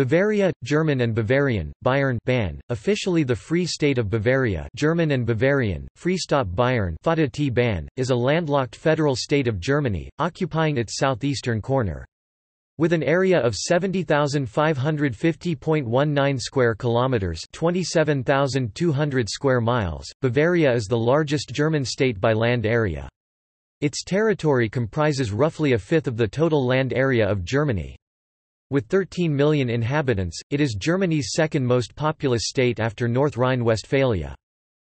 Bavaria, German and Bavarian, Bayern (BAN), officially the Free State of Bavaria German and Bavarian, Freistaat Bayern (Freistaat Bayern), is a landlocked federal state of Germany, occupying its southeastern corner. With an area of 70,550.19 square kilometers (27,200 square miles), Bavaria is the largest German state by land area. Its territory comprises roughly a fifth of the total land area of Germany. With 13 million inhabitants, it is Germany's second most populous state after North Rhine-Westphalia.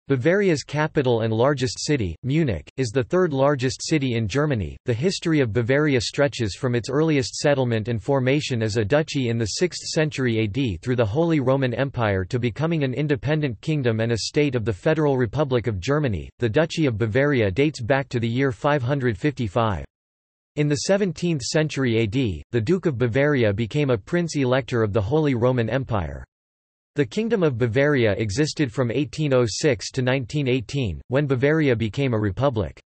Bavaria's capital and largest city, Munich, is the third largest city in Germany. The history of Bavaria stretches from its earliest settlement and formation as a duchy in the 6th century AD through the Holy Roman Empire to becoming an independent kingdom and a state of the Federal Republic of Germany. The Duchy of Bavaria dates back to the year 555. In the 17th century AD, the Duke of Bavaria became a prince-elector of the Holy Roman Empire. The Kingdom of Bavaria existed from 1806 to 1918, when Bavaria became a republic.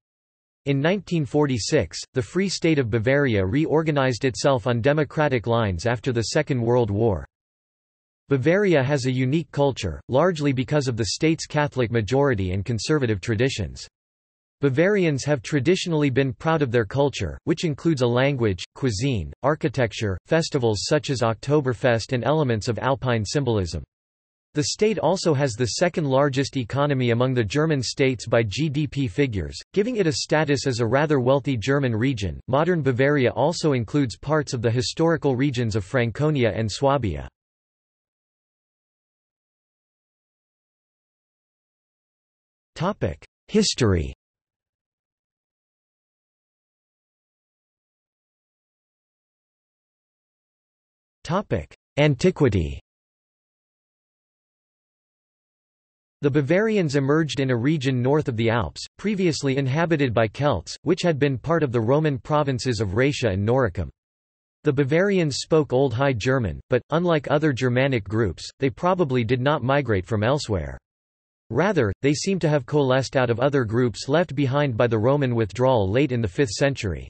In 1946, the Free State of Bavaria reorganized itself on democratic lines after the Second World War. Bavaria has a unique culture, largely because of the state's Catholic majority and conservative traditions. Bavarians have traditionally been proud of their culture, which includes a language, cuisine, architecture, festivals such as Oktoberfest and elements of Alpine symbolism. The state also has the second largest economy among the German states by GDP figures, giving it a status as a rather wealthy German region. Modern Bavaria also includes parts of the historical regions of Franconia and Swabia. Topic: History. Antiquity. The Bavarians emerged in a region north of the Alps, previously inhabited by Celts, which had been part of the Roman provinces of Raetia and Noricum. The Bavarians spoke Old High German, but, unlike other Germanic groups, they probably did not migrate from elsewhere. Rather, they seem to have coalesced out of other groups left behind by the Roman withdrawal late in the 5th century.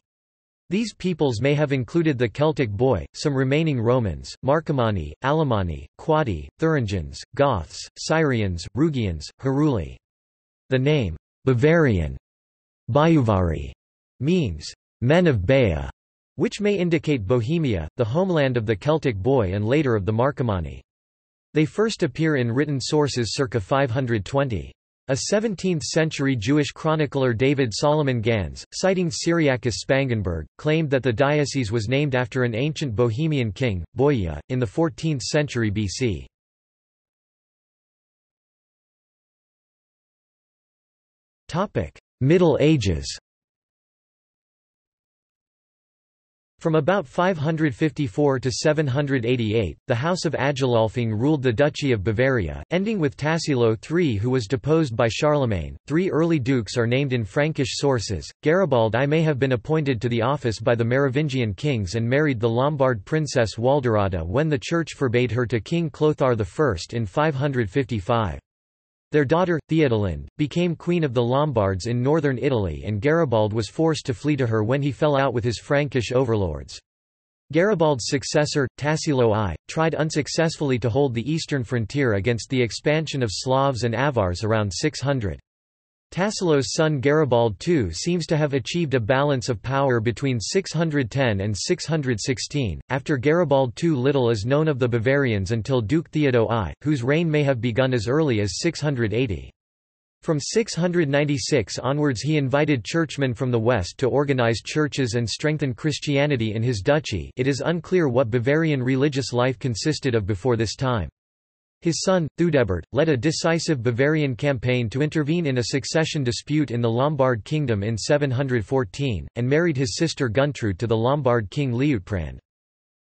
These peoples may have included the Celtic Boii, some remaining Romans, Marcomanni, Alemanni, Quadi, Thuringians, Goths, Syrians, Rugians, Heruli. The name, Bavarian, Bajuvari, means, men of Baia, which may indicate Bohemia, the homeland of the Celtic Boii and later of the Marcomanni. They first appear in written sources circa 520. A 17th-century Jewish chronicler David Solomon Gans, citing Cyriacus Spangenberg, claimed that the diocese was named after an ancient Bohemian king, Boia, in the 14th century BC. Middle Ages. From about 554 to 788, the House of Agilolfing ruled the Duchy of Bavaria, ending with Tassilo III, who was deposed by Charlemagne. Three early dukes are named in Frankish sources. Garibald I may have been appointed to the office by the Merovingian kings and married the Lombard princess Walderada when the Church forbade her to King Clothar I in 555. Their daughter, Theodolind, became queen of the Lombards in northern Italy, and Garibald was forced to flee to her when he fell out with his Frankish overlords. Garibald's successor, Tassilo I, tried unsuccessfully to hold the eastern frontier against the expansion of Slavs and Avars around 600. Tassilo's son Garibald II seems to have achieved a balance of power between 610 and 616. After Garibald II, little is known of the Bavarians until Duke Theodo I, whose reign may have begun as early as 680. From 696 onwards, he invited churchmen from the west to organize churches and strengthen Christianity in his duchy. It is unclear what Bavarian religious life consisted of before this time. His son, Thudebert, led a decisive Bavarian campaign to intervene in a succession dispute in the Lombard kingdom in 714, and married his sister Guntrude to the Lombard king Liutprand.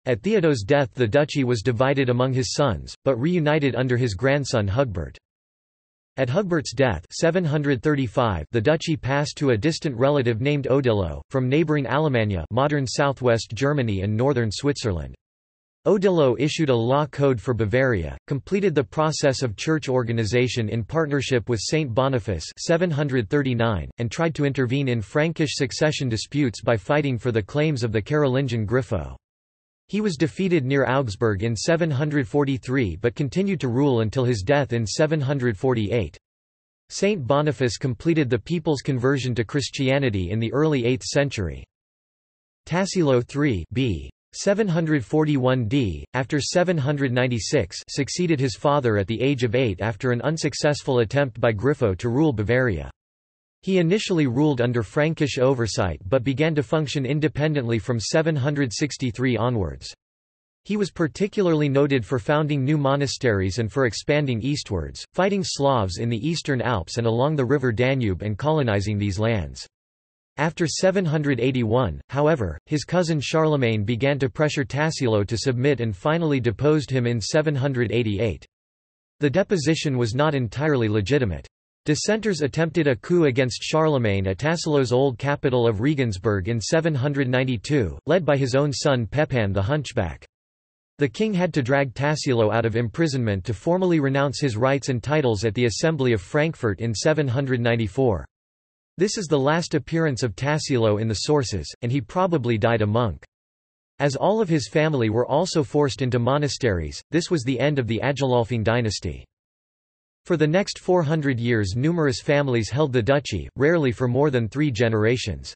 At Theodo's death, the duchy was divided among his sons, but reunited under his grandson Hugbert. At Hugbert's death 735, the duchy passed to a distant relative named Odilo, from neighbouring Alemannia, modern southwest Germany and northern Switzerland. Odilo issued a law code for Bavaria, completed the process of church organization in partnership with Saint Boniface 739, and tried to intervene in Frankish succession disputes by fighting for the claims of the Carolingian Griffo. He was defeated near Augsburg in 743 but continued to rule until his death in 748. Saint Boniface completed the people's conversion to Christianity in the early 8th century. Tassilo III b. 741d, after 796, succeeded his father at the age of 8 after an unsuccessful attempt by Griffo to rule Bavaria. He initially ruled under Frankish oversight but began to function independently from 763 onwards. He was particularly noted for founding new monasteries and for expanding eastwards, fighting Slavs in the eastern Alps and along the river Danube and colonizing these lands. After 781, however, his cousin Charlemagne began to pressure Tassilo to submit and finally deposed him in 788. The deposition was not entirely legitimate. Dissenters attempted a coup against Charlemagne at Tassilo's old capital of Regensburg in 792, led by his own son Pepin the Hunchback. The king had to drag Tassilo out of imprisonment to formally renounce his rights and titles at the Assembly of Frankfurt in 794. This is the last appearance of Tassilo in the sources, and he probably died a monk. As all of his family were also forced into monasteries, this was the end of the Agilolfing dynasty. For the next 400 years numerous families held the duchy, rarely for more than 3 generations.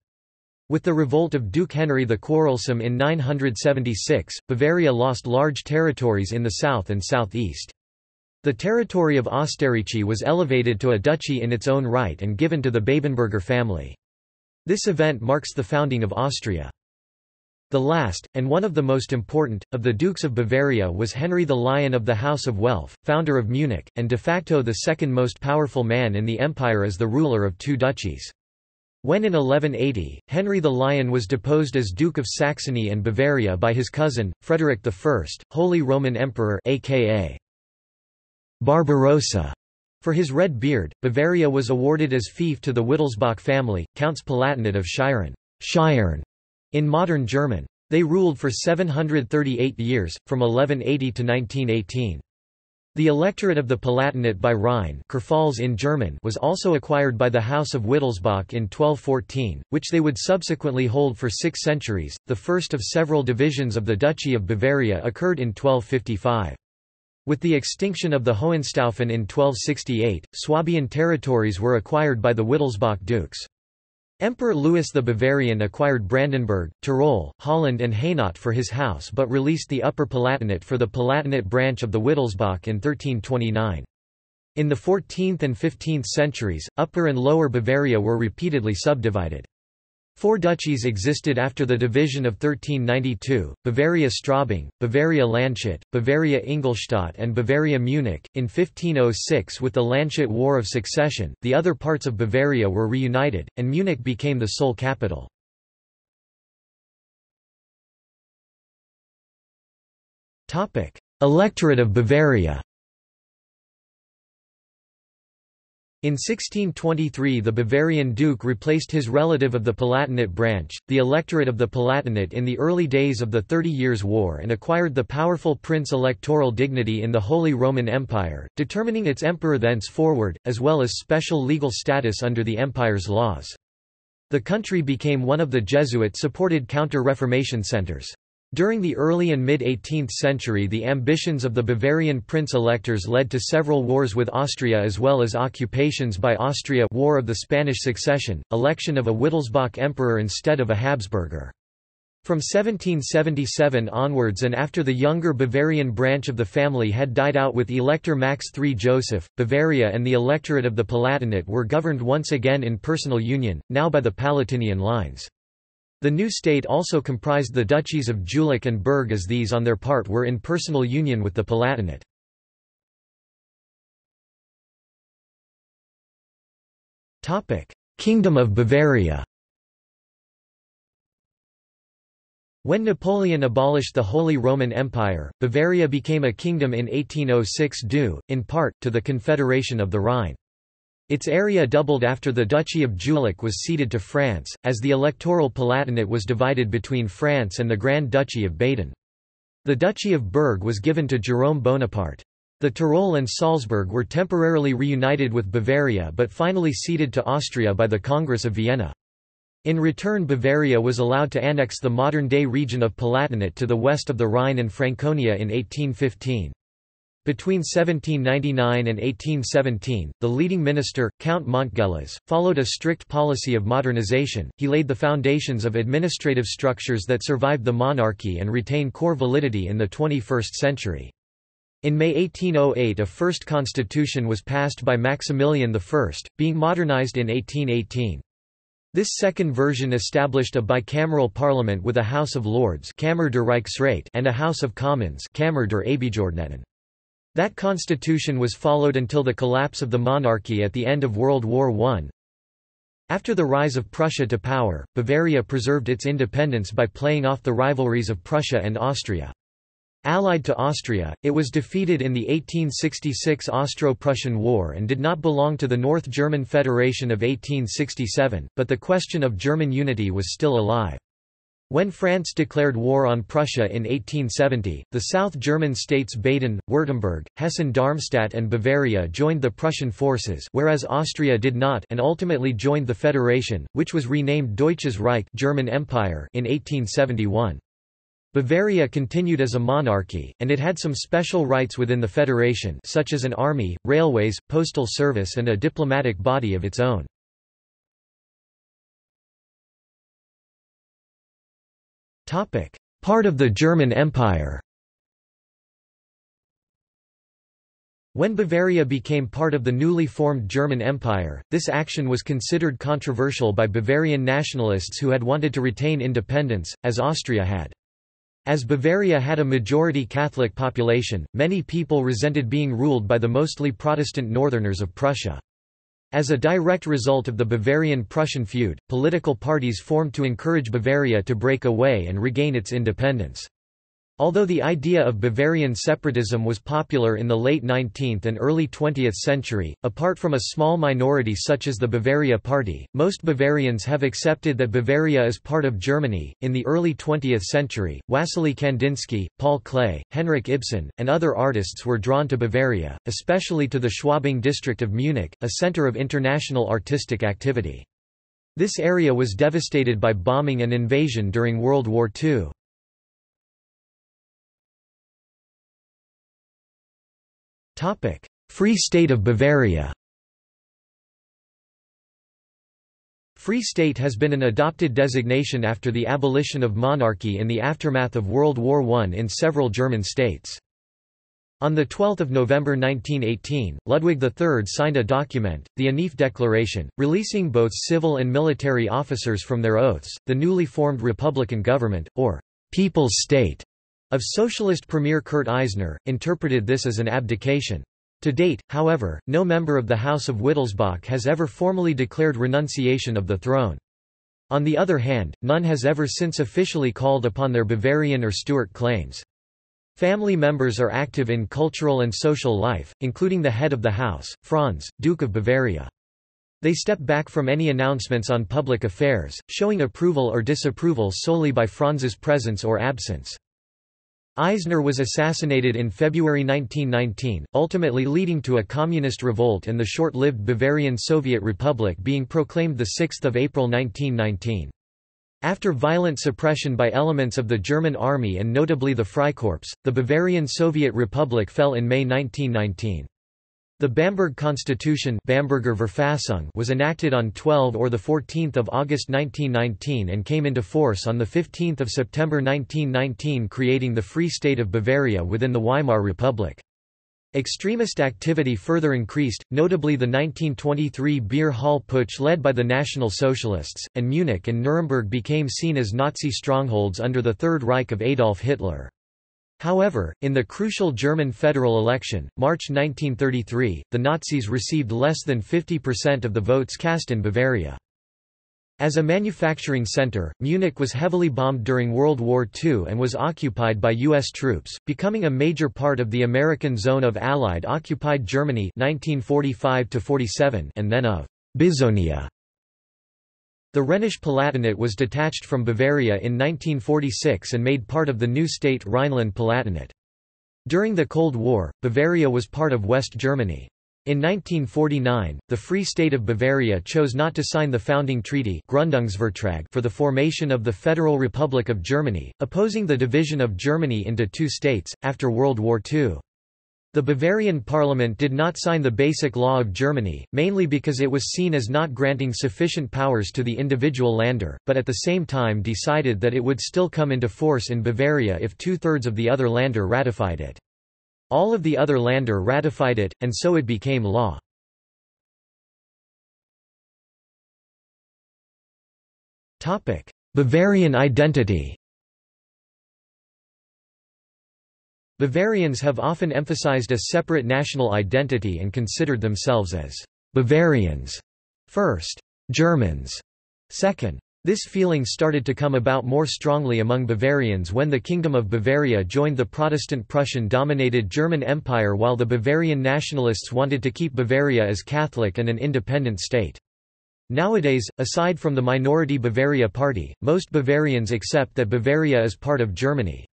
With the revolt of Duke Henry the Quarrelsome in 976, Bavaria lost large territories in the south and southeast. The territory of Osterreichy was elevated to a duchy in its own right and given to the Babenberger family. This event marks the founding of Austria. The last, and one of the most important, of the Dukes of Bavaria was Henry the Lion of the House of Welf, founder of Munich, and de facto the second most powerful man in the empire as the ruler of 2 duchies. When in 1180, Henry the Lion was deposed as Duke of Saxony and Bavaria by his cousin, Frederick I, Holy Roman Emperor aka Barbarossa. For his red beard, Bavaria was awarded as fief to the Wittelsbach family, Counts Palatinate of Scheyern, in modern German. They ruled for 738 years, from 1180 to 1918. The electorate of the Palatinate by Rhine in German was also acquired by the House of Wittelsbach in 1214, which they would subsequently hold for 6 centuries. The first of several divisions of the Duchy of Bavaria occurred in 1255. With the extinction of the Hohenstaufen in 1268, Swabian territories were acquired by the Wittelsbach dukes. Emperor Louis the Bavarian acquired Brandenburg, Tyrol, Holland and Hainaut for his house but released the Upper Palatinate for the Palatinate branch of the Wittelsbach in 1329. In the 14th and 15th centuries, Upper and Lower Bavaria were repeatedly subdivided. 4 duchies existed after the division of 1392, Bavaria Straubing, Bavaria Landshut, Bavaria Ingolstadt and Bavaria Munich. In 1506 with the Landshut War of Succession, the other parts of Bavaria were reunited, and Munich became the sole capital. Electorate of Bavaria. In 1623 the Bavarian duke replaced his relative of the Palatinate branch, the electorate of the Palatinate in the early days of the 30 Years' War, and acquired the powerful prince electoral dignity in the Holy Roman Empire, determining its emperor thenceforward, as well as special legal status under the empire's laws. The country became one of the Jesuit-supported counter-reformation centers. During the early and mid-18th century the ambitions of the Bavarian prince-electors led to several wars with Austria as well as occupations by Austria, War of the Spanish Succession, election of a Wittelsbach emperor instead of a Habsburger. From 1777 onwards and after the younger Bavarian branch of the family had died out with Elector Max III Joseph, Bavaria and the electorate of the Palatinate were governed once again in personal union, now by the Palatinian lines. The new state also comprised the duchies of Jülich and Berg, as these on their part were in personal union with the Palatinate. Kingdom of Bavaria. When Napoleon abolished the Holy Roman Empire, Bavaria became a kingdom in 1806 due, in part, to the Confederation of the Rhine. Its area doubled after the Duchy of Jülich was ceded to France, as the electoral Palatinate was divided between France and the Grand Duchy of Baden. The Duchy of Berg was given to Jerome Bonaparte. The Tyrol and Salzburg were temporarily reunited with Bavaria but finally ceded to Austria by the Congress of Vienna. In return, Bavaria was allowed to annex the modern-day region of Palatinate to the west of the Rhine and Franconia in 1815. Between 1799 and 1817, the leading minister, Count Montgelas, followed a strict policy of modernization. He laid the foundations of administrative structures that survived the monarchy and retain core validity in the 21st century. In May 1808, a first constitution was passed by Maximilian I, being modernized in 1818. This second version established a bicameral parliament with a House of Lords and a House of Commons. That constitution was followed until the collapse of the monarchy at the end of World War I. After the rise of Prussia to power, Bavaria preserved its independence by playing off the rivalries of Prussia and Austria. Allied to Austria, it was defeated in the 1866 Austro-Prussian War and did not belong to the North German Federation of 1867, but the question of German unity was still alive. When France declared war on Prussia in 1870, the South German states Baden, Württemberg, Hessen-Darmstadt and Bavaria joined the Prussian forces, whereas Austria did not, and ultimately joined the Federation, which was renamed Deutsches Reich (German Empire) in 1871. Bavaria continued as a monarchy, and it had some special rights within the Federation, such as an army, railways, postal service and a diplomatic body of its own. Part of the German Empire. When Bavaria became part of the newly formed German Empire, this action was considered controversial by Bavarian nationalists who had wanted to retain independence, as Austria had. As Bavaria had a majority Catholic population, many people resented being ruled by the mostly Protestant northerners of Prussia. As a direct result of the Bavarian-Prussian feud, political parties formed to encourage Bavaria to break away and regain its independence. Although the idea of Bavarian separatism was popular in the late 19th and early 20th century, apart from a small minority such as the Bavaria Party, most Bavarians have accepted that Bavaria is part of Germany. In the early 20th century, Wassily Kandinsky, Paul Klee, Henrik Ibsen, and other artists were drawn to Bavaria, especially to the Schwabing district of Munich, a center of international artistic activity. This area was devastated by bombing and invasion during World War II. Free State of Bavaria. Free State has been an adopted designation after the abolition of monarchy in the aftermath of World War I in several German states. On 12 November 1918, Ludwig III signed a document, the Anife Declaration, releasing both civil and military officers from their oaths. The newly formed Republican government, or People's State, of socialist Premier Kurt Eisner, interpreted this as an abdication. To date, however, no member of the House of Wittelsbach has ever formally declared renunciation of the throne. On the other hand, none has ever since officially called upon their Bavarian or Stuart claims. Family members are active in cultural and social life, including the head of the house, Franz, Duke of Bavaria. They step back from any announcements on public affairs, showing approval or disapproval solely by Franz's presence or absence. Eisner was assassinated in February 1919, ultimately leading to a communist revolt and the short-lived Bavarian Soviet Republic being proclaimed 6 April 1919. After violent suppression by elements of the German army and notably the Freikorps, the Bavarian Soviet Republic fell in May 1919. The Bamberg Constitution Bamberger Verfassung was enacted on 12 or 14 August 1919 and came into force on 15 September 1919, creating the Free State of Bavaria within the Weimar Republic. Extremist activity further increased, notably the 1923 Beer Hall Putsch led by the National Socialists, and Munich and Nuremberg became seen as Nazi strongholds under the Third Reich of Adolf Hitler. However, in the crucial German federal election, March 1933, the Nazis received less than 50% of the votes cast in Bavaria. As a manufacturing center, Munich was heavily bombed during World War II and was occupied by U.S. troops, becoming a major part of the American zone of Allied-occupied Germany 1945–47 and then of Bizonia. The Rhenish-Palatinate was detached from Bavaria in 1946 and made part of the new state Rhineland-Palatinate. During the Cold War, Bavaria was part of West Germany. In 1949, the Free State of Bavaria chose not to sign the founding treaty Grundungsvertrag for the formation of the Federal Republic of Germany, opposing the division of Germany into two states, after World War II. The Bavarian parliament did not sign the Basic Law of Germany, mainly because it was seen as not granting sufficient powers to the individual lander, but at the same time decided that it would still come into force in Bavaria if two-thirds of the other lander ratified it. All of the other lander ratified it, and so it became law. Bavarian identity. Bavarians have often emphasized a separate national identity and considered themselves as Bavarians first, Germans second. This feeling started to come about more strongly among Bavarians when the Kingdom of Bavaria joined the Protestant Prussian-dominated German Empire, while the Bavarian nationalists wanted to keep Bavaria as Catholic and an independent state. Nowadays, aside from the minority Bavaria Party, most Bavarians accept that Bavaria is part of Germany.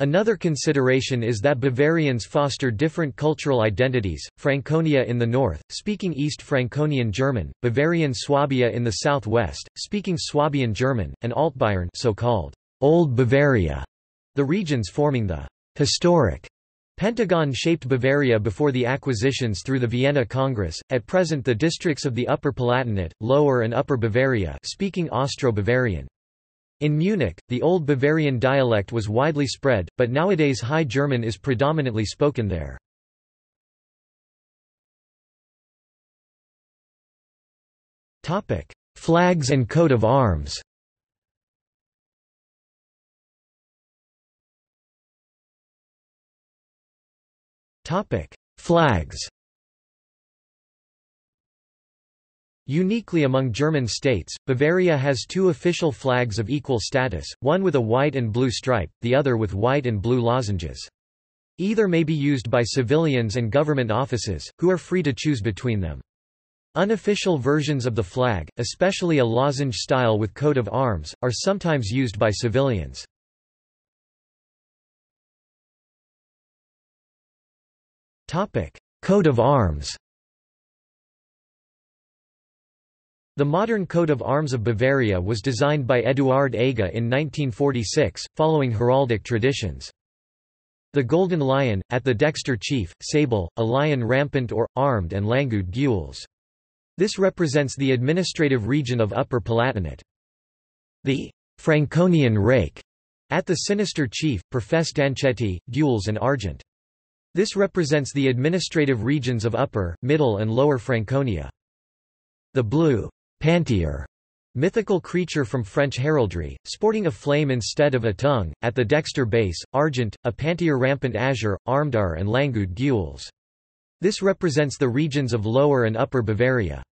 Another consideration is that Bavarians foster different cultural identities, Franconia in the north, speaking East Franconian German, Bavarian Swabia in the southwest, speaking Swabian German, and Altbayern, so-called Old Bavaria, the regions forming the historic Pentagon-shaped Bavaria before the acquisitions through the Vienna Congress. At present the districts of the Upper Palatinate, Lower and Upper Bavaria, speaking Austro-Bavarian. In Munich, the Old Bavarian dialect was widely spread, but nowadays High German is predominantly spoken there. Flags and coat of arms. Flags. Uniquely among German states, Bavaria has two official flags of equal status, one with a white and blue stripe, the other with white and blue lozenges. Either may be used by civilians and government offices, who are free to choose between them. Unofficial versions of the flag, especially a lozenge style with coat of arms, are sometimes used by civilians. Coat of arms. The modern coat of arms of Bavaria was designed by Eduard Aga in 1946, following heraldic traditions. The golden lion, at the dexter chief, sable, a lion rampant or, armed and langoud gules. This represents the administrative region of Upper Palatinate. The Franconian rake, at the sinister chief, profess dancetti, gules and argent. This represents the administrative regions of Upper, Middle and Lower Franconia. The blue pantier, mythical creature from French heraldry, sporting a flame instead of a tongue, at the dexter base, argent, a pantier rampant azure, armed are and langoud gules. This represents the regions of Lower and Upper Bavaria.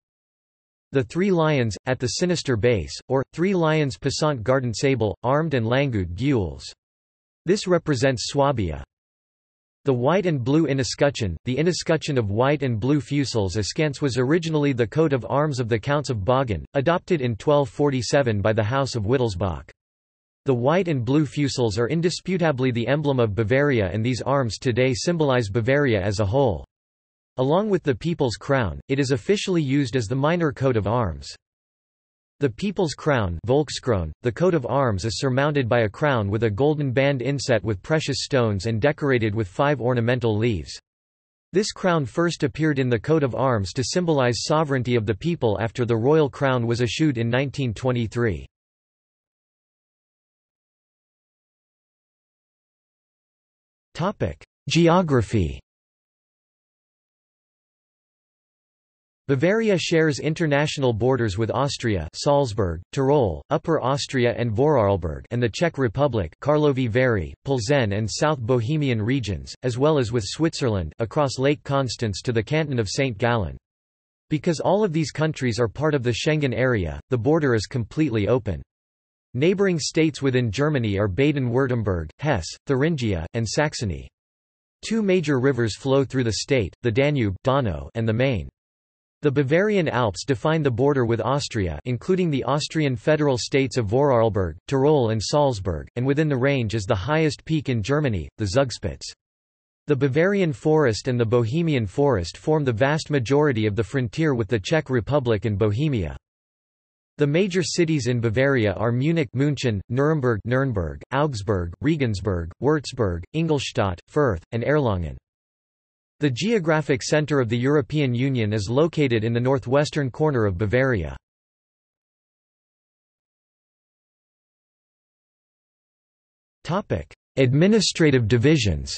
The three lions, at the sinister base, or, three lions passant garden sable, armed and langoud gules. This represents Swabia. The white and blue inescutcheon, the inescutcheon of white and blue fusils askance, was originally the coat of arms of the Counts of Bavaria, adopted in 1247 by the House of Wittelsbach. The white and blue fusils are indisputably the emblem of Bavaria, and these arms today symbolize Bavaria as a whole. Along with the People's Crown, it is officially used as the minor coat of arms. The People's Crown, Volkskron, the coat of arms, is surmounted by a crown with a golden band inset with precious stones and decorated with five ornamental leaves. This crown first appeared in the coat of arms to symbolize sovereignty of the people after the royal crown was eschewed in 1923. Geography. Bavaria shares international borders with Austria, Salzburg, Tyrol, Upper Austria and Vorarlberg, and the Czech Republic, Karlovy Vary, Plzeň and South Bohemian regions, as well as with Switzerland across Lake Constance to the canton of St. Gallen. Because all of these countries are part of the Schengen area, the border is completely open. Neighboring states within Germany are Baden-Württemberg, Hesse, Thuringia, and Saxony. Two major rivers flow through the state, the Danube and the Main. The Bavarian Alps define the border with Austria, including the Austrian federal states of Vorarlberg, Tyrol and Salzburg, and within the range is the highest peak in Germany, the Zugspitze. The Bavarian forest and the Bohemian forest form the vast majority of the frontier with the Czech Republic and Bohemia. The major cities in Bavaria are Munich, München, Nuremberg, Augsburg, Regensburg, Würzburg, Ingolstadt, Fürth, and Erlangen. The geographic center of the European Union is located in the northwestern corner of Bavaria. Topic: Administrative divisions.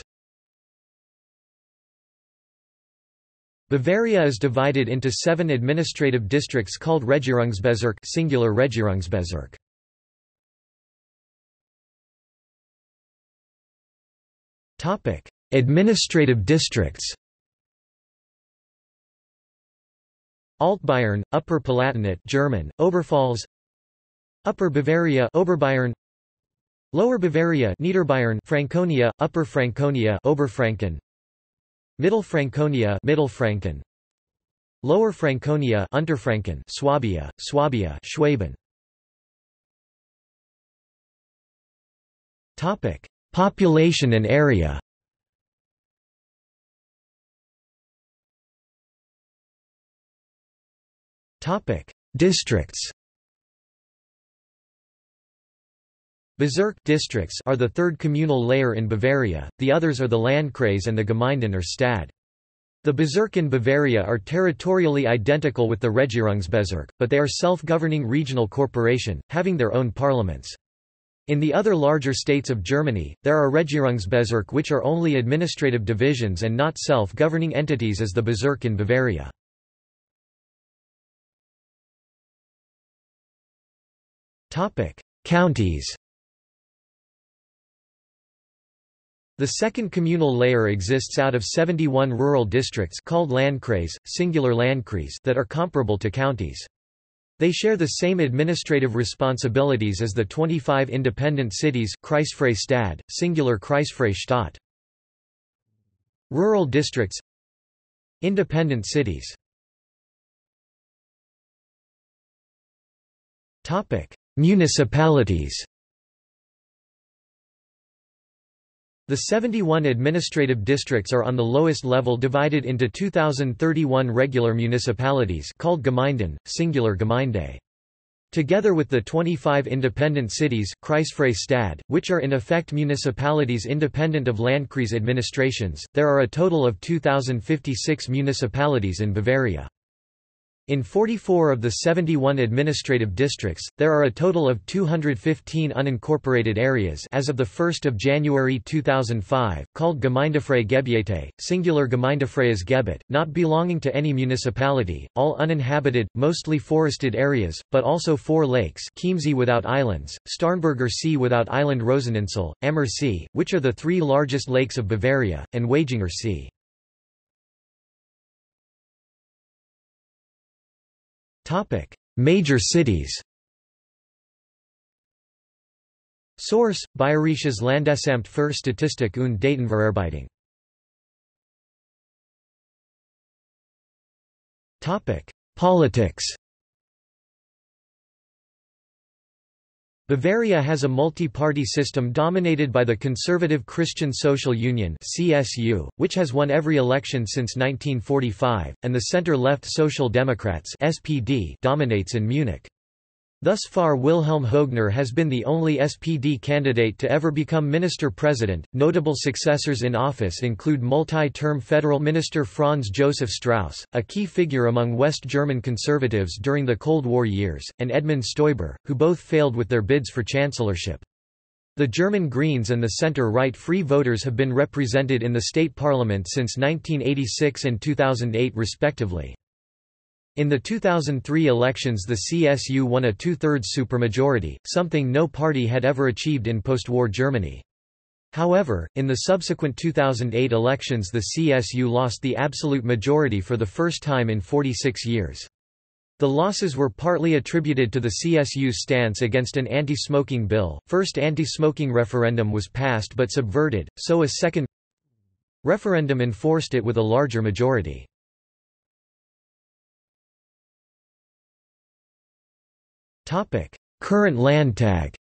Bavaria is divided into 7 administrative districts called Regierungsbezirk, singular Regierungsbezirk. Topic: Administrative districts. Altbayern, Upper Palatinate, German Oberpfalz; Upper Bavaria, Oberbayern; Lower Bavaria, Niederbayern; Franconia, Upper Franconia, Oberfranken; Middle Franconia, Mittelfranken; Lower Franconia, Unterfranken; Swabia, Schwaben. Topic: Population and area. Topic: Districts. Bezirk districts are the third communal layer in Bavaria, the others are the Landkreis and the Gemeinden or Stadt. The Bezirk in Bavaria are territorially identical with the Regierungsbezirk, but they are self-governing regional corporation, having their own parliaments. In the other larger states of Germany, there are Regierungsbezirk which are only administrative divisions and not self-governing entities as the Bezirk in Bavaria. Counties. The second communal layer exists out of 71 rural districts called Landkreis, singular Landkreis, that are comparable to counties. They share the same administrative responsibilities as the 25 independent cities Kreisfreistadt, singular Kreisfreistadt. Rural districts, independent cities. Topic: Municipalities. The 71 administrative districts are on the lowest level, divided into 2,031 regular municipalities called Gemeinden, singular Gemeinde. Together with the 25 independent cities Kreisfreistadt, which are in effect municipalities independent of Landkreis administrations, there are a total of 2,056 municipalities in Bavaria. In 44 of the 71 administrative districts, there are a total of 215 unincorporated areas as of 1 January 2005, called Gemeindefreie Gebiete, singular Gemeindefreies Gebiet, not belonging to any municipality, all uninhabited, mostly forested areas, but also 4 lakes: Chiemsee without islands, Starnberger See without island, Roseninsel, Ammer See, which are the 3 largest lakes of Bavaria, and Waginger See. Major cities. Source: Bayerisches Landesamt für Statistik und Datenverarbeitung. Politics. Bavaria has a multi-party system dominated by the Conservative Christian Social Union (CSU), which has won every election since 1945, and the center-left Social Democrats (SPD) dominates in Munich. Thus far, Wilhelm Hoegner has been the only SPD candidate to ever become minister-president. Notable successors in office include multi-term federal minister Franz Joseph Strauss, a key figure among West German conservatives during the Cold War years, and Edmund Stoiber, who both failed with their bids for chancellorship. The German Greens and the center-right Free Voters have been represented in the state parliament since 1986 and 2008 respectively. In the 2003 elections, the CSU won a 2/3 supermajority, something no party had ever achieved in post-war Germany. However, in the subsequent 2008 elections, the CSU lost the absolute majority for the first time in 46 years. The losses were partly attributed to the CSU's stance against an anti-smoking bill. First anti-smoking referendum was passed but subverted, so a second referendum enforced it with a larger majority. Current Landtag.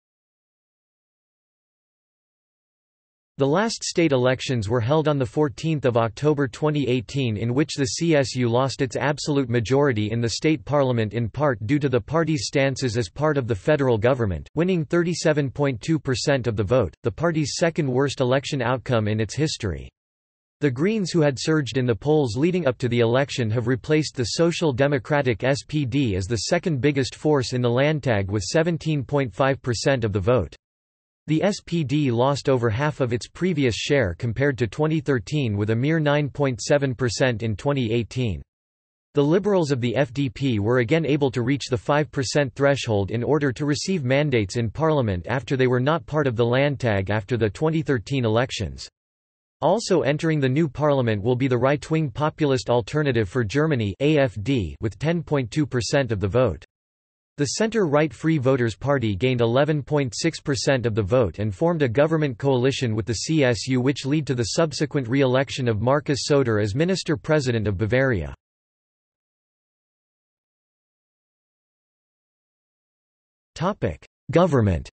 The last state elections were held on 14 October 2018, in which the CSU lost its absolute majority in the state parliament, in part due to the party's stances as part of the federal government, winning 37.2% of the vote, the party's second worst election outcome in its history. The Greens, who had surged in the polls leading up to the election, have replaced the Social Democratic SPD as the second biggest force in the Landtag with 17.5% of the vote. The SPD lost over half of its previous share compared to 2013, with a mere 9.7% in 2018. The Liberals of the FDP were again able to reach the 5% threshold in order to receive mandates in parliament after they were not part of the Landtag after the 2013 elections. Also entering the new parliament will be the right-wing populist Alternative for Germany (AfD) with 10.2% of the vote. The center-right Free Voters Party gained 11.6% of the vote and formed a government coalition with the CSU, which led to the subsequent re-election of Markus Söder as Minister-President of Bavaria. Government.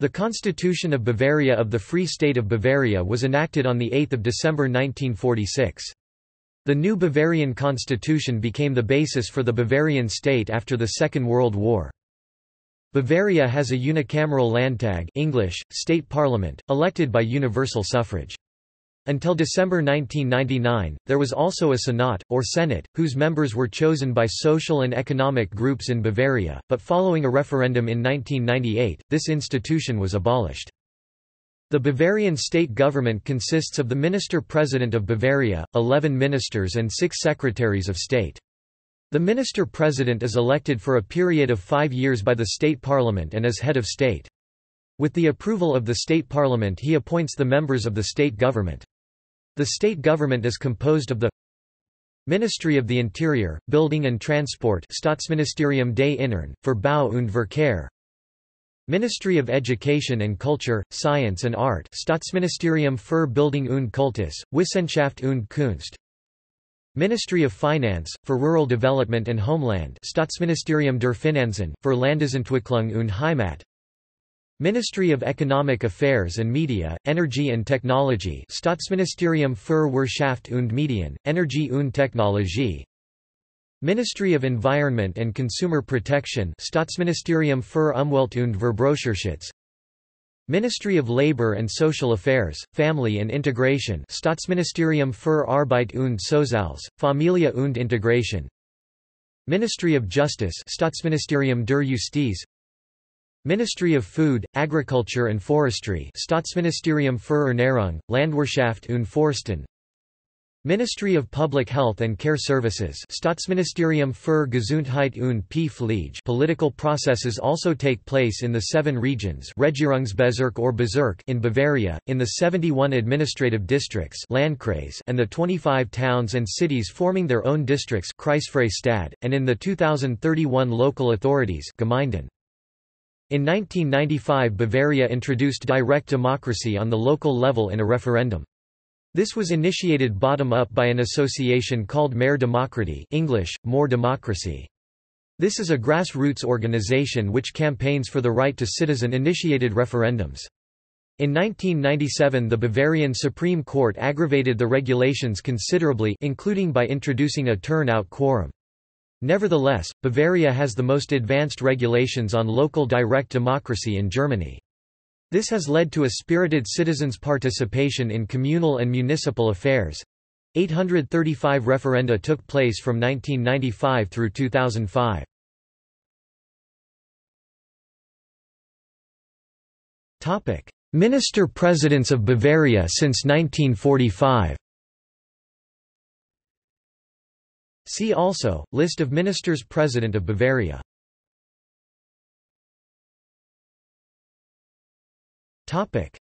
The Constitution of Bavaria of the Free State of Bavaria was enacted on 8 December 1946. The new Bavarian constitution became the basis for the Bavarian state after the Second World War. Bavaria has a unicameral Landtag, English, state parliament, elected by universal suffrage. Until December 1999, there was also a Senat, or Senate, whose members were chosen by social and economic groups in Bavaria, but following a referendum in 1998, this institution was abolished. The Bavarian state government consists of the Minister-President of Bavaria, 11 ministers and 6 secretaries of state. The Minister-President is elected for a period of 5 years by the state parliament and is head of state. With the approval of the state parliament, he appoints the members of the state government. The state government is composed of the Ministry of the Interior, Building and Transport, Staatsministerium des Innern, für Bau und Verkehr, Ministry of Education and Culture, Science and Art, Staatsministerium für Bildung und Kultus, Wissenschaft und Kunst, Ministry of Finance, for Rural Development and Homeland, Staatsministerium der Finanzen, für Landesentwicklung und Heimat, Ministry of Economic Affairs and Media, Energy and Technology, Staatsministerium für Wirtschaft und Medien, Energie und Technologie, Ministry of Environment and Consumer Protection, Staatsministerium für Umwelt und Verbraucherschutz, Ministry of Labor and Social Affairs, Family and Integration, Staatsministerium für Arbeit und Soziales, Familie und Integration, Ministry of Justice, Staatsministerium der Justiz, Ministry of Food, Agriculture and Forestry, Staatsministerium für Ernährung, Landwirtschaft und Forsten, Ministry of Public Health and Care Services, Staatsministerium für Gesundheit und Pflege. Political processes also take place in the 7 regions, Regierungsbezirk or Bezirk, in Bavaria, in the 71 administrative districts, Landkreis, and the 25 towns and cities forming their own districts, Kreisfreistadt, and in the 2031 local authorities, Gemeinden. In 1995, Bavaria introduced direct democracy on the local level in a referendum. This was initiated bottom-up by an association called Mehr Demokratie, English, More Democracy. This is a grassroots organization which campaigns for the right to citizen-initiated referendums. In 1997, the Bavarian Supreme Court aggravated the regulations considerably, including by introducing a turnout quorum. Nevertheless, Bavaria has the most advanced regulations on local direct democracy in Germany. This has led to a spirited citizens' participation in communal and municipal affairs. 835 referenda took place from 1995 through 2005. Topic: Minister-Presidents of Bavaria since 1945. See also list of ministers-president of Bavaria.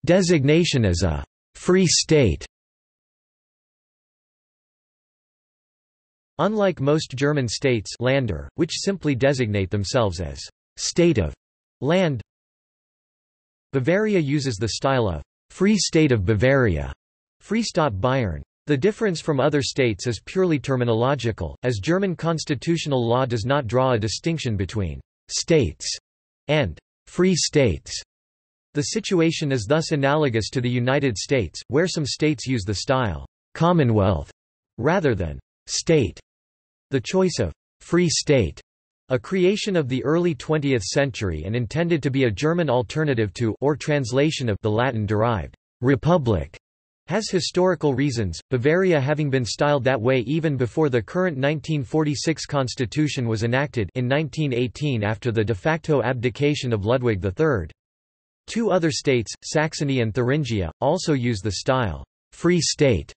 Designation as a «free state». Unlike most German states, Länder, which simply designate themselves as «state of» land, Bavaria uses the style of «free state of Bavaria», Freistaat Bayern. The difference from other states is purely terminological, as German constitutional law does not draw a distinction between «states» and «free states». The situation is thus analogous to the United States, where some states use the style Commonwealth rather than state. The choice of free state, a creation of the early 20th century and intended to be a German alternative to or translation of the Latin-derived republic, has historical reasons, Bavaria having been styled that way even before the current 1946 constitution was enacted in 1918 after the de facto abdication of Ludwig III. Two other states, Saxony and Thuringia, also use the style free state.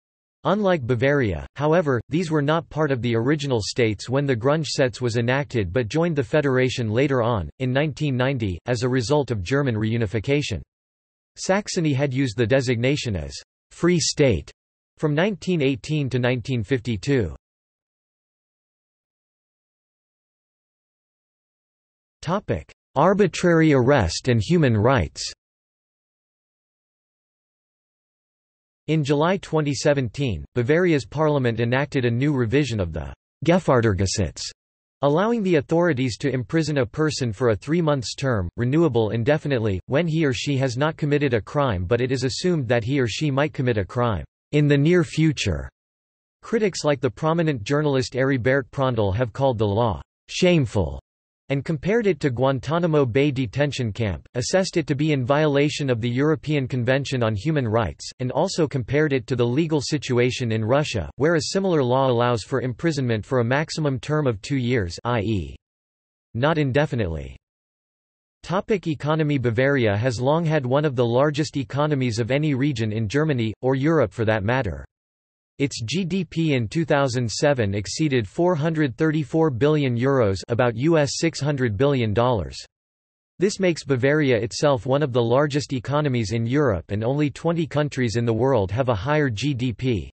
Unlike Bavaria, however, these were not part of the original states when the Grundgesetz was enacted but joined the Federation later on, in 1990, as a result of German reunification. Saxony had used the designation as free state from 1918 to 1952. Arbitrary arrest and human rights. In July 2017, Bavaria's parliament enacted a new revision of the Gefangenengesetz, allowing the authorities to imprison a person for a 3-month term, renewable indefinitely, when he or she has not committed a crime but it is assumed that he or she might commit a crime in the near future. Critics like the prominent journalist Eribert Prondtl have called the law shameful and compared it to Guantanamo Bay detention camp, assessed it to be in violation of the European Convention on Human Rights, and also compared it to the legal situation in Russia, where a similar law allows for imprisonment for a maximum term of 2 years, i.e., not indefinitely. Economy. Bavaria has long had one of the largest economies of any region in Germany, or Europe for that matter. Its GDP in 2007 exceeded €434 billion, about US$600 billion. This makes Bavaria itself one of the largest economies in Europe, and only 20 countries in the world have a higher GDP.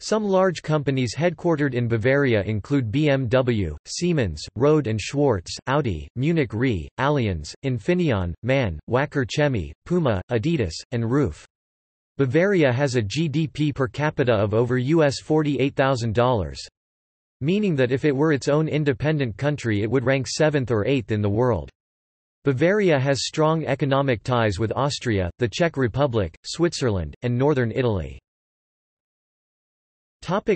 Some large companies headquartered in Bavaria include BMW, Siemens, Rode & Schwarz, Audi, Munich Re, Allianz, Infineon, MAN, Wacker Chemie, Puma, Adidas, and Ruf. Bavaria has a GDP per capita of over US$48,000, meaning that if it were its own independent country it would rank 7th or 8th in the world. Bavaria has strong economic ties with Austria, the Czech Republic, Switzerland, and northern Italy.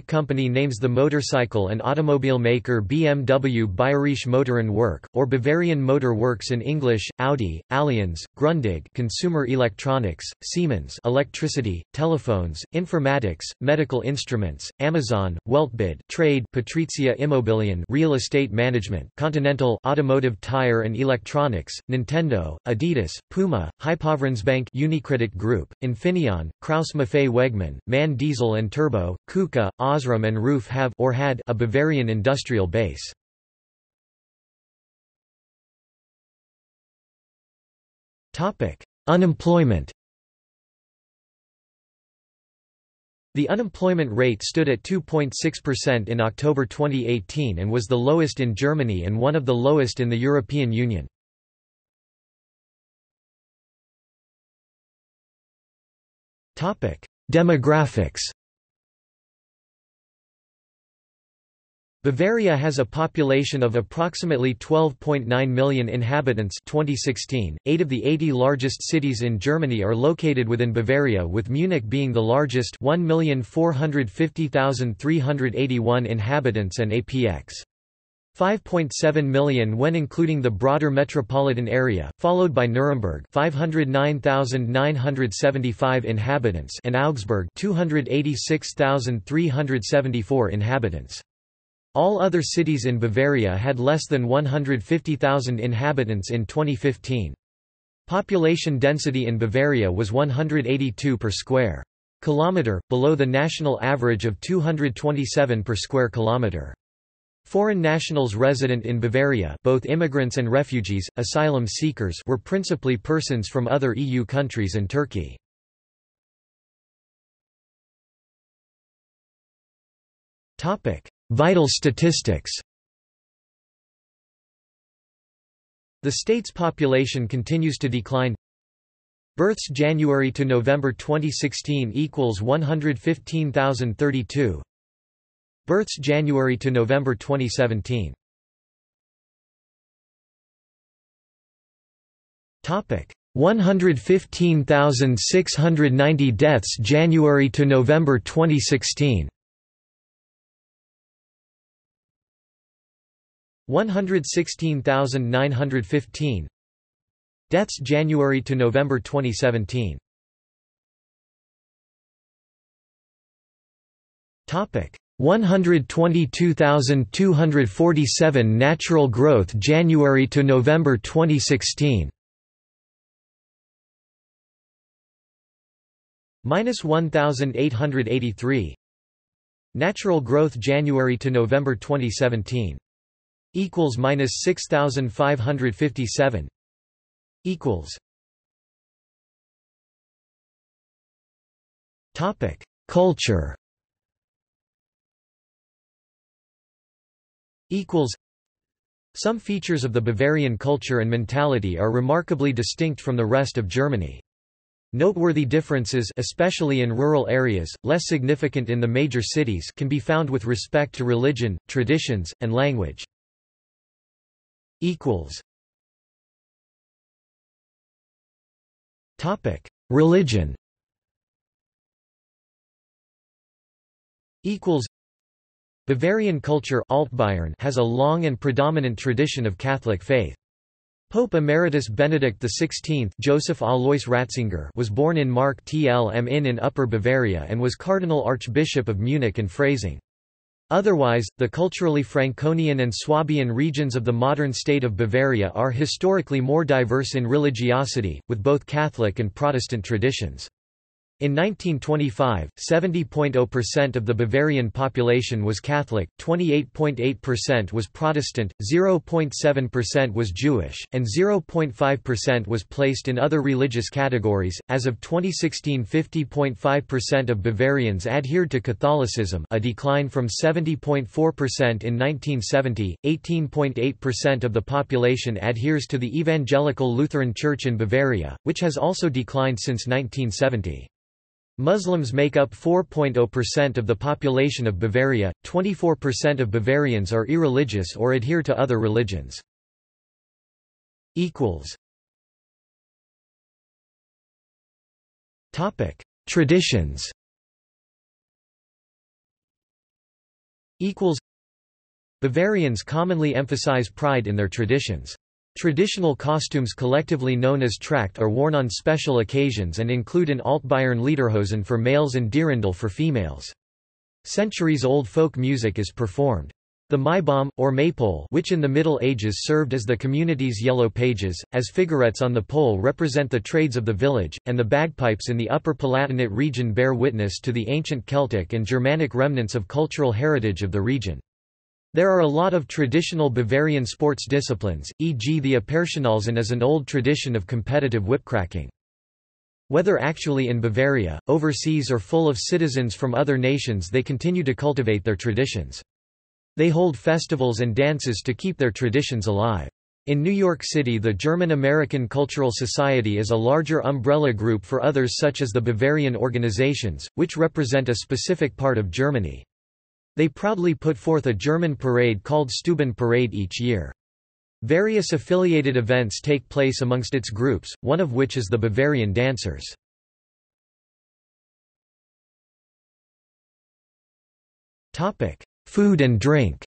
Company names. The motorcycle and automobile maker BMW Bayerische Motoren Werk, or Bavarian Motor Works in English, Audi, Allianz, Grundig Consumer Electronics, Siemens Electricity, Telephones, Informatics, Medical Instruments, Amazon, Weltbid Trade, Patrizia Immobilien Real Estate Management, Continental Automotive Tire and Electronics, Nintendo, Adidas, Puma, Hypoverendsbank Unicredit Group, Infineon, Krauss-Maffei Wegmann, MAN Diesel and Turbo, KUKA, Osram and Ruf have or had a Bavarian industrial base. Unemployment. The unemployment rate stood at 2.6% in October 2018 and was the lowest in Germany and one of the lowest in the European Union. Demographics. Bavaria has a population of approximately 12.9 million inhabitants 2016. 8 of the 80 largest cities in Germany are located within Bavaria, with Munich being the largest 1,450,381 inhabitants and APX 5.7 million when including the broader metropolitan area, followed by Nuremberg 509,975 inhabitants and Augsburg 286,374 inhabitants. All other cities in Bavaria had less than 150,000 inhabitants in 2015. Population density in Bavaria was 182 per square kilometer, below the national average of 227 per square kilometer. Foreign nationals resident in Bavaria, both immigrants and refugees, asylum seekers, were principally persons from other EU countries and Turkey. Topic: Vital statistics. The state's population continues to decline. Births January to November 2016 equals 115,032. Births January to November 2017. Topic: 115,690 deaths January to November 2016. 116,915 deaths January to November 2017. Topic: 122,247 natural growth January to November 2016. -1,883 natural growth January to November 2017 equals -6,557 equals. Topic: Culture equals. Some features of the Bavarian culture and mentality are remarkably distinct from the rest of Germany. Noteworthy differences, especially in rural areas, less significant in the major cities, can be found with respect to religion, traditions, and language. Equals. Topic: Religion. Equals. Bavarian culture has a long and predominant tradition of Catholic faith. Pope Emeritus Benedict XVI Joseph Alois Ratzinger was born in Mark T.L. am Inn in Upper Bavaria and was Cardinal Archbishop of Munich and Freising. Otherwise, the culturally Franconian and Swabian regions of the modern state of Bavaria are historically more diverse in religiosity, with both Catholic and Protestant traditions. In 1925, 70.0% of the Bavarian population was Catholic, 28.8% was Protestant, 0.7% was Jewish, and 0.5% was placed in other religious categories. As of 2016, 50.5% of Bavarians adhered to Catholicism, a decline from 70.4% in 1970. 18.8% of the population adheres to the Evangelical Lutheran Church in Bavaria, which has also declined since 1970. Muslims make up 4.0% of the population of Bavaria, 24% of Bavarians are irreligious or adhere to other religions. Traditions. Bavarians commonly emphasize pride in their traditions. Traditional costumes collectively known as Tracht are worn on special occasions and include an Altbayern Lederhosen for males and Dirndl for females. Centuries-old folk music is performed. The Maibaum, or Maypole, which in the Middle Ages served as the community's yellow pages, as figurettes on the pole represent the trades of the village, and the bagpipes in the Upper Palatinate region bear witness to the ancient Celtic and Germanic remnants of cultural heritage of the region. There are a lot of traditional Bavarian sports disciplines, e.g. the Aperschnalzen is an old tradition of competitive whipcracking. Whether actually in Bavaria, overseas or full of citizens from other nations, they continue to cultivate their traditions. They hold festivals and dances to keep their traditions alive. In New York City, the German-American Cultural Society is a larger umbrella group for others such as the Bavarian organizations, which represent a specific part of Germany. They proudly put forth a German parade called Stuben Parade each year. Various affiliated events take place amongst its groups, one of which is the Bavarian Dancers. Food and drink.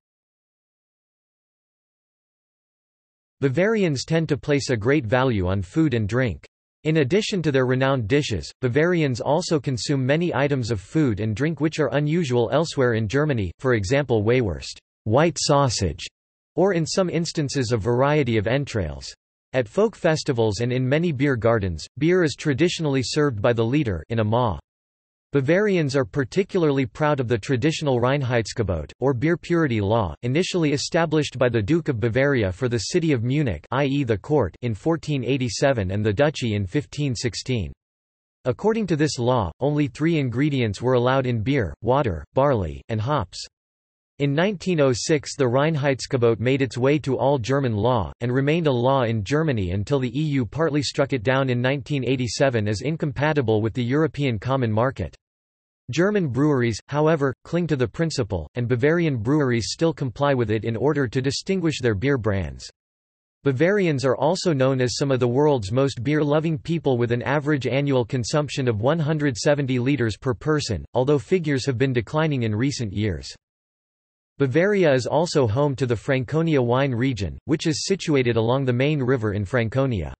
Bavarians tend to place a great value on food and drink. In addition to their renowned dishes, Bavarians also consume many items of food and drink which are unusual elsewhere in Germany, for example Weywurst, white sausage, or in some instances a variety of entrails. At folk festivals and in many beer gardens, beer is traditionally served by the liter in a maw. Bavarians are particularly proud of the traditional Reinheitsgebot, or beer purity law, initially established by the Duke of Bavaria for the city of Munich, i.e. the court, in 1487 and the duchy in 1516. According to this law, only three ingredients were allowed in beer: water, barley, and hops. In 1906 the Reinheitsgebot made its way to all German law, and remained a law in Germany until the EU partly struck it down in 1987 as incompatible with the European common market. German breweries, however, cling to the principle, and Bavarian breweries still comply with it in order to distinguish their beer brands. Bavarians are also known as some of the world's most beer-loving people, with an average annual consumption of 170 liters per person, although figures have been declining in recent years. Bavaria is also home to the Franconia wine region, which is situated along the main river in Franconia.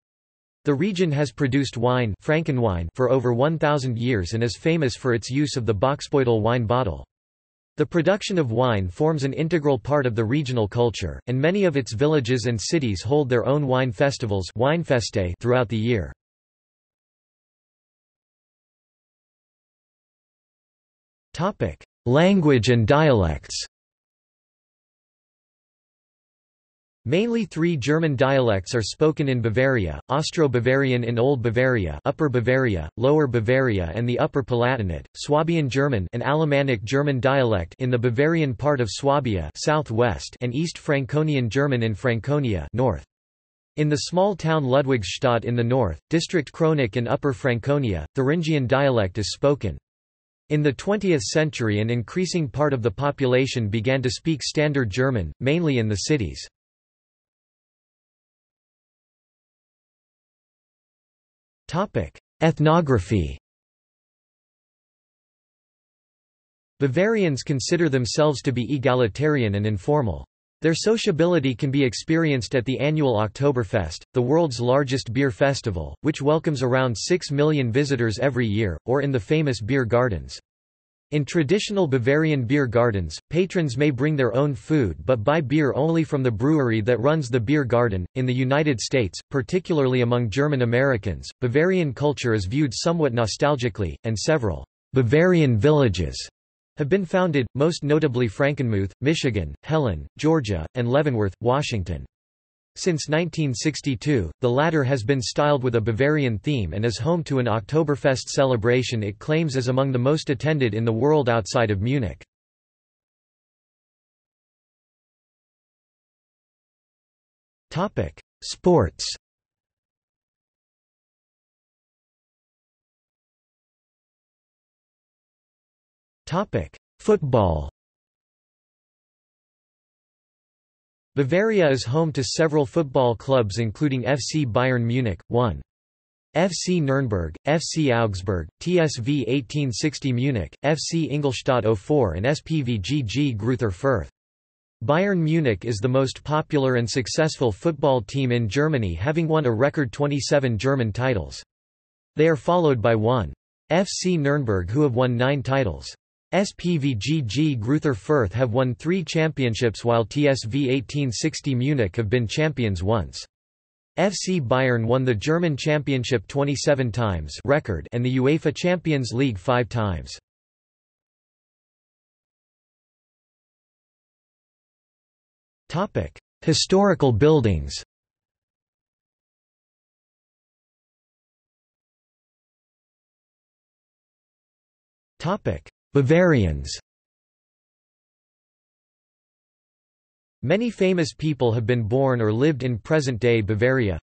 The region has produced wine, Frankenwein, for over 1,000 years and is famous for its use of the Boxbeutel wine bottle. The production of wine forms an integral part of the regional culture, and many of its villages and cities hold their own wine festivals throughout the year. Language and dialects. Mainly three German dialects are spoken in Bavaria: Austro-Bavarian in Old Bavaria, Upper Bavaria, Lower Bavaria and the Upper Palatinate, Swabian German, an Alemannic German dialect in the Bavarian part of Swabia, southwest, and East Franconian German in Franconia, north. In the small town Ludwigsstadt in the north, District Kronik in Upper Franconia, Thuringian dialect is spoken. In the 20th century, an increasing part of the population began to speak Standard German, mainly in the cities. Ethnography. Bavarians consider themselves to be egalitarian and informal. Their sociability can be experienced at the annual Oktoberfest, the world's largest beer festival, which welcomes around 6 million visitors every year, or in the famous beer gardens. In traditional Bavarian beer gardens, patrons may bring their own food but buy beer only from the brewery that runs the beer garden. In the United States, particularly among German Americans, Bavarian culture is viewed somewhat nostalgically, and several Bavarian villages have been founded, most notably Frankenmuth, Michigan, Helen, Georgia, and Leavenworth, Washington. Since 1962, the latter has been styled with a Bavarian theme and is home to an Oktoberfest celebration it claims is among the most attended in the world outside of Munich. Sports. Football. Bavaria is home to several football clubs including FC Bayern Munich, 1. FC Nürnberg, FC Augsburg, TSV 1860 Munich, FC Ingolstadt 04 and SPVGG Greuther Fürth. Bayern Munich is the most popular and successful football team in Germany, having won a record 27 German titles. They are followed by 1. FC Nürnberg, who have won 9 titles. SPVGG Greuther Fürth have won 3 championships, while TSV 1860 Munich have been champions once. FC Bayern won the German championship 27 times record and the UEFA Champions League 5 times. Historical buildings. Bavarians. Many famous people have been born or lived in present-day Bavaria.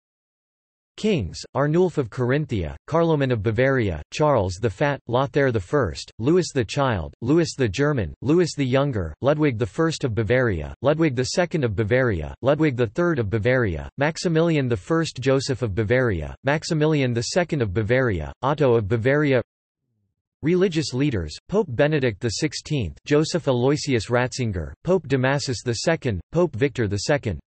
Kings: Arnulf of Carinthia, Carloman of Bavaria, Charles the Fat, Lothair I, Louis the Child, Louis the German, Louis the Younger, Ludwig I of Bavaria, Ludwig II of Bavaria, Ludwig III of Bavaria, Maximilian I Joseph of Bavaria, Maximilian II of Bavaria, Otto of Bavaria. Religious leaders: Pope Benedict XVI, Joseph Aloysius Ratzinger, Pope Damasus II, Pope Victor II.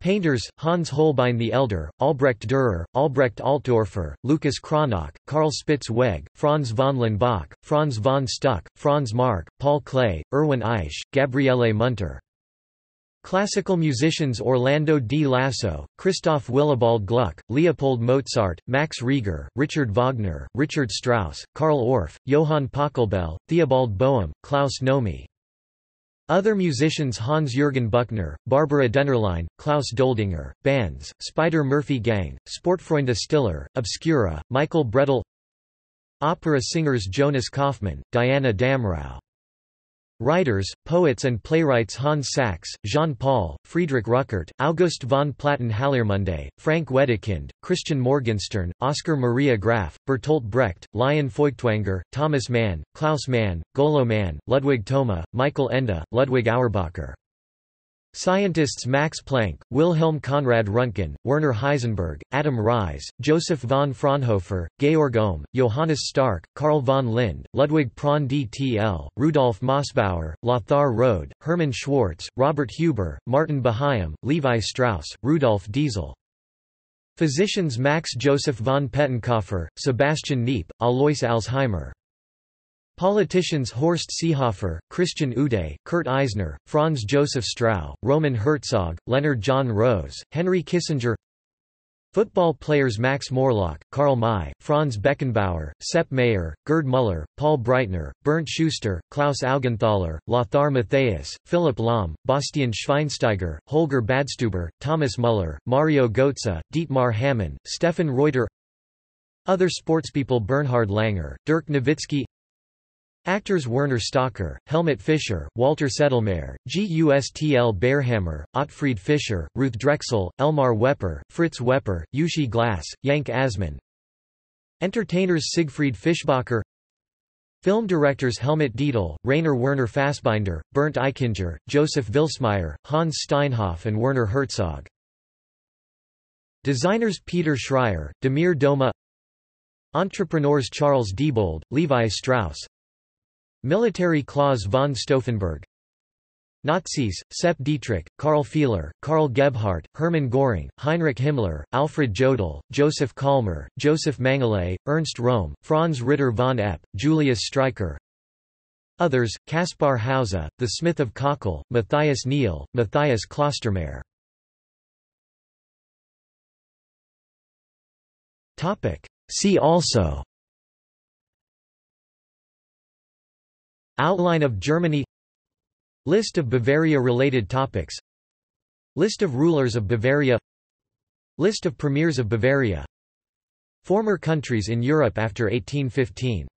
Painters: Hans Holbein the Elder, Albrecht Dürer, Albrecht Altdorfer, Lucas Cranach, Karl Spitz-Weg, Franz von Lenbach, Franz von Stuck, Franz Marc, Paul Klee, Erwin Eich, Gabriele Munter. Classical musicians: Orlando di Lasso, Christoph Willibald Gluck, Leopold Mozart, Max Reger, Richard Wagner, Richard Strauss, Karl Orff, Johann Pachelbel, Theobald Boehm, Klaus Nomi. Other musicians: Hans-Jürgen Buckner, Barbara Dennerlein, Klaus Doldinger, Bands, Spider Murphy Gang, Sportfreunde Stiller, Obscura, Michael Brettl. Opera singers: Jonas Kaufmann, Diana Damrau. Writers, poets and playwrights: Hans Sachs, Jean-Paul, Friedrich Ruckert, August von Platen-Hallermunde, Frank Wedekind, Christian Morgenstern, Oscar Maria Graf, Bertolt Brecht, Lion Feuchtwanger, Thomas Mann, Klaus Mann, Golo Mann, Ludwig Thoma, Michael Ende, Ludwig Auerbacher. Scientists Max Planck, Wilhelm Conrad Röntgen, Werner Heisenberg, Adam Reis, Joseph von Fraunhofer, Georg Ohm, Johannes Stark, Karl von Lind, Ludwig Prahn dtl, Rudolf Mosbauer, Lothar Rode, Hermann Schwartz, Robert Huber, Martin Bahaim, Levi Strauss, Rudolf Diesel. Physicians Max Joseph von Pettenkofer, Sebastian Neep, Alois Alzheimer. Politicians Horst Seehofer, Christian Ude, Kurt Eisner, Franz Josef Strauß, Roman Herzog, Leonard John Rose, Henry Kissinger. Football players Max Morlock, Karl May, Franz Beckenbauer, Sepp Mayer, Gerd Müller, Paul Breitner, Bernd Schuster, Klaus Augenthaler, Lothar Matthäus, Philipp Lahm, Bastian Schweinsteiger, Holger Badstuber, Thomas Müller, Mario Götze, Dietmar Hamann, Stefan Reuter. Other sportspeople Bernhard Langer, Dirk Nowitzki. Actors Werner Stocker, Helmut Fischer, Walter Sedlmayr, Gustl Bearhammer, Ottfried Fischer, Ruth Drexel, Elmar Wepper, Fritz Wepper, Yoshi Glass, Yank Asman. Entertainers Siegfried Fischbacher. Film directors Helmut Dietl, Rainer Werner Fassbinder, Bernd Eichinger, Joseph Vilsmeier, Hans Steinhoff and Werner Herzog. Designers Peter Schreier, Damir Doma. Entrepreneurs Charles Diebold, Levi Strauss. Military Claus von Stauffenberg. Nazis, Sepp Dietrich, Karl Fehler, Karl Gebhardt, Hermann Göring, Heinrich Himmler, Alfred Jodl, Joseph Kalmer, Joseph Mengele, Ernst Röhm, Franz Ritter von Epp, Julius Streicher. Others, Kaspar Hauser, the Smith of Kochel, Matthias Neal, Matthias Klostermeyer. See also: Outline of Germany, List of Bavaria-related topics, List of rulers of Bavaria, List of premiers of Bavaria, Former countries in Europe after 1815.